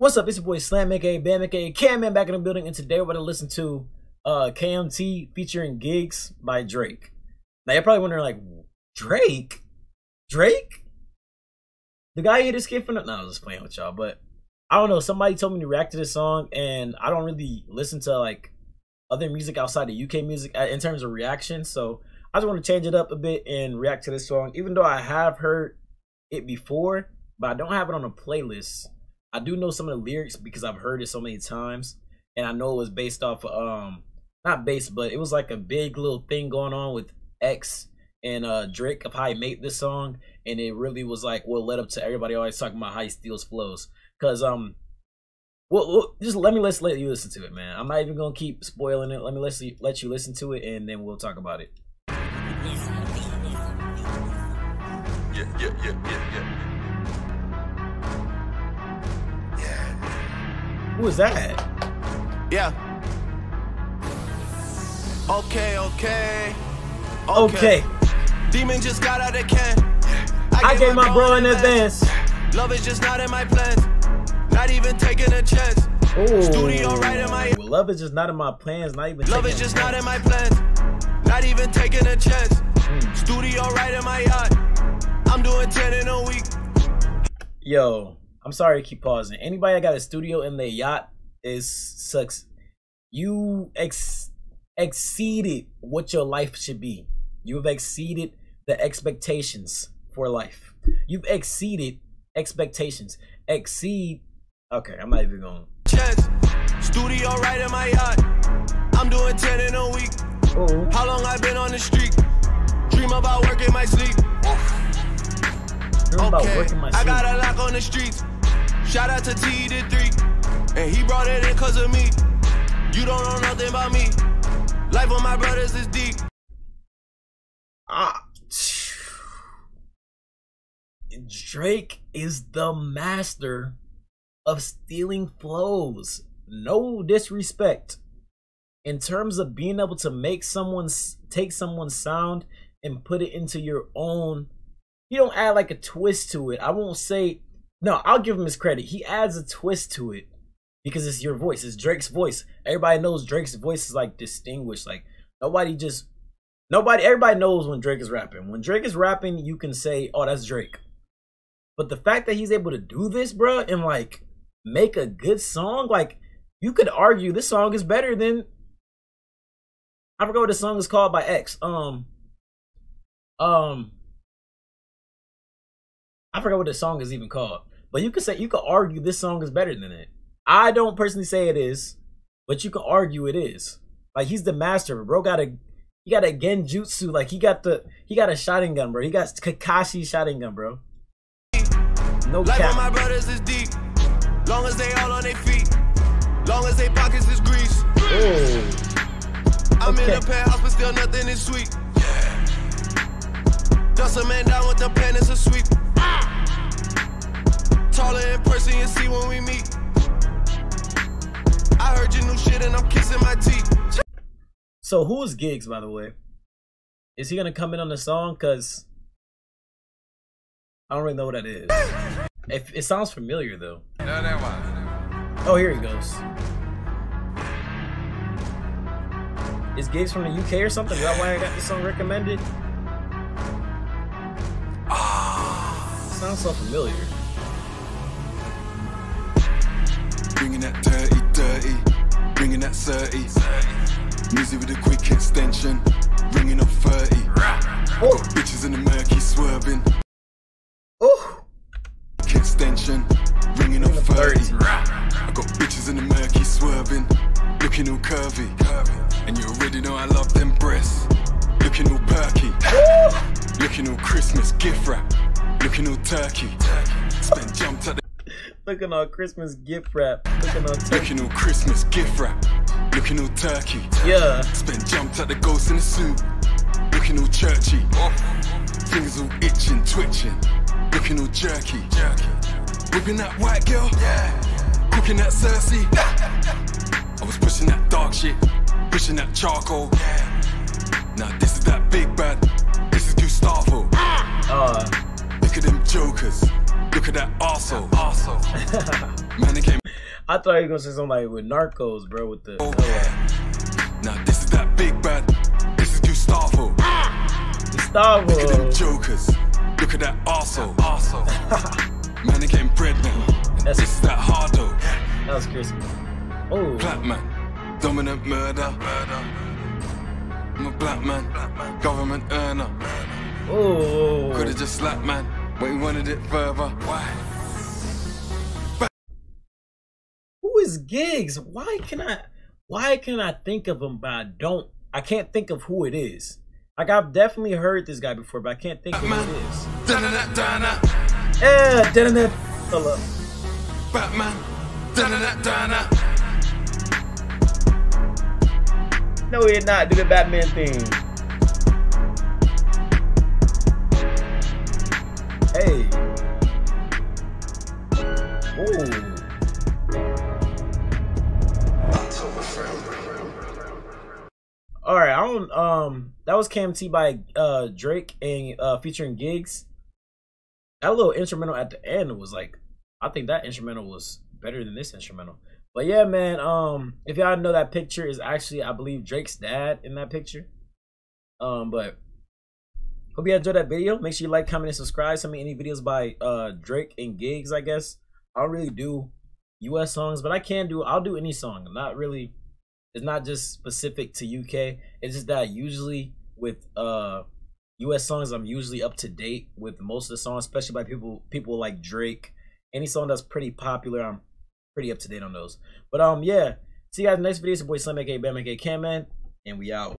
What's up, it's your boy Slam, aka Bam, aka Camman, back in the building, and today we're going to listen to KMT featuring Giggs by Drake. Now you're probably wondering, like, Drake? Drake? The guy here, this kid from the... No, I was just playing with y'all, but I don't know, somebody told me to react to this song, and I don't really listen to, like, other music outside of UK music in terms of reaction, so I just want to change it up a bit and react to this song, even though I have heard it before, but I don't have it on a playlist. I do know some of the lyrics because I've heard it so many times, and I know it was based off of, not based, but it was like a big little thing going on with X and Drake of how he made this song, and it really was like what led up to everybody always talking about how he steals flows. Cause well, just let you listen to it, man. I'm not even gonna keep spoiling it. Let you listen to it, and then we'll talk about it. Yeah. Who is that? Yeah. Okay. Demon just got out of can. I gave my bro in advance. Love is just not in my plans. Not even taking a chance. Oh. Studio right in my... Love is just not in my plans. Not even. Love is just not in my plans. Not even taking a chance. Studio right in my yacht. I'm doing 10 in a week. Yo. I'm sorry to keep pausing. Anybody that got a studio in their yacht sucks. You exceeded what your life should be. You've exceeded the expectations for life. You've exceeded expectations. Okay, I'm not even going. Studio right in my yacht. I'm doing 10 in a week. Oh. How long I've been on the street? Dream about work in my sleep. Okay, I got a lock on the streets. Shout out to T the 3, and he brought it in cause of me. You don't know nothing about me. Life with my brothers is deep. Drake is the master of stealing flows. No disrespect. In terms of being able to make someone's take someone's sound and put it into your own. He don't add like a twist to it. I won't say, no, I'll give him his credit. He adds a twist to it because it's your voice. It's Drake's voice. Everybody knows Drake's voice is like distinguished. Like everybody knows when Drake is rapping. When Drake is rapping, you can say, oh, that's Drake. But the fact that he's able to do this, bro, and like make a good song, like you could argue this song is better than, I forgot what the song is called by X. I forgot what the song is even called, but you could argue this song is better than it. I don't personally say it is, but you can argue it is. Like he's the master, bro. He got a genjutsu. Like he got a shotting gun, bro. He got Kakashi shotting gun, bro. No cap. Life of my brothers is deep. Long as they all on their feet. Long as they pockets is grease. Oh. I'm in a penthouse, but still nothing is sweet. Dust a man down with the pen is a sweep. Taller in person and see when we meet. I heard your new shit and I'm kissing my teeth. So who is Giggs, by the way? Is he gonna come in on the song? Cause I don't really know what that is. It sounds familiar though. No, that one. Oh, here he goes. Is Giggs from the UK or something? Is that why I got this song recommended? Sounds so familiar. Bringing that dirty, bringing that 30. Music with a quick extension, bringing up 30. Oh. Bitches in the murky swerving. Oh. Extension, bringing up 30. I got bitches in the murky swerving, looking all curvy. And you already know I love them breasts, looking all perky. Oh. Looking all Christmas gift wrap. Looking all turkey. Spent jumped at the Looking on Christmas gift wrap. Looking on turkey. Looking on Christmas gift wrap. Looking on turkey. Yeah. Spent jumped at the ghost in the soup. Looking all churchy. Fingers all itching, twitching. Looking all jerky. Whipping that white girl. Yeah. Cooking that Cersei. I was pushing that dark shit. Pushing that charcoal. Yeah. Now this is that big bad. This is Gustavo. Look at them jokers. Look at that arsehole. Man, again. I thought you were gonna say somebody with Narcos, bro, with the. Oh, yeah. Now this is that big bad. This is Gustavo. Gustavo. Look at them jokers. Look at that arsehole. Man, they're getting bread now. This is that hardo. That was Christmas. Oh. Black man. Dominant murder. I'm a black man. Government earner. Oh. Could have just slapped man. But he wanted it further. Why? Who is Giggs? Why can I think of him, but I can't think of who it is. Like, I've definitely heard this guy before, but I can't think Batman. Of who it is. Yeah, hello. Batman. No, he did not do the Batman thing. Hey. Ooh. Alright, I don't that was KMT by Drake and featuring Giggs. That little instrumental at the end was like, I think that instrumental was better than this instrumental. But yeah, man, if y'all know, that picture is actually, I believe, Drake's dad in that picture. But hope you enjoyed that video. Make sure you like, comment, and subscribe. Send me any videos by Drake and Giggs, I guess. I don't really do US songs, but I'll do any song. I'm not really, it's not just specific to UK. It's just that usually with US songs, I'm usually up to date with most of the songs, especially by people like Drake. Any song that's pretty popular, I'm pretty up to date on those. But yeah, see you guys in the next video. It's your boy Slim, aka Bam, aka Cam Man, and we out.